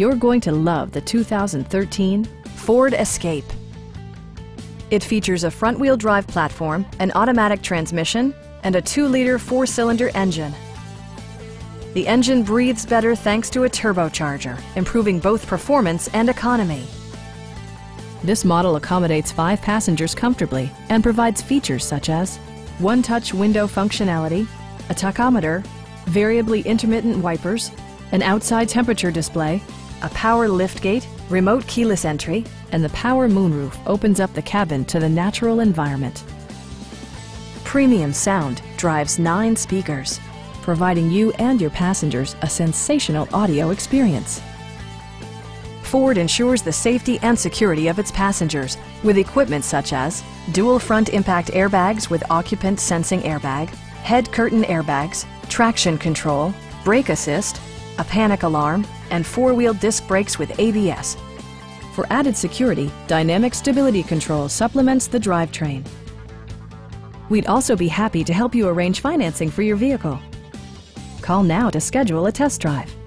You're going to love the 2013 Ford Escape. It features a front-wheel drive platform, an automatic transmission, and a 2-liter 4-cylinder engine. The engine breathes better thanks to a turbocharger, improving both performance and economy. This model accommodates 5 passengers comfortably and provides features such as one-touch window functionality, a tachometer, variably intermittent wipers, an outside temperature display, a power liftgate, remote keyless entry, and the power moonroof opens up the cabin to the natural environment. Premium sound drives 9 speakers, providing you and your passengers a sensational audio experience. Ford ensures the safety and security of its passengers with equipment such as dual front impact airbags with occupant sensing airbag, head curtain airbags, traction control, brake assist, a panic alarm, and 4-wheel disc brakes with ABS. For added security, Dynamic Stability Control supplements the drivetrain. We'd also be happy to help you arrange financing for your vehicle. Call now to schedule a test drive.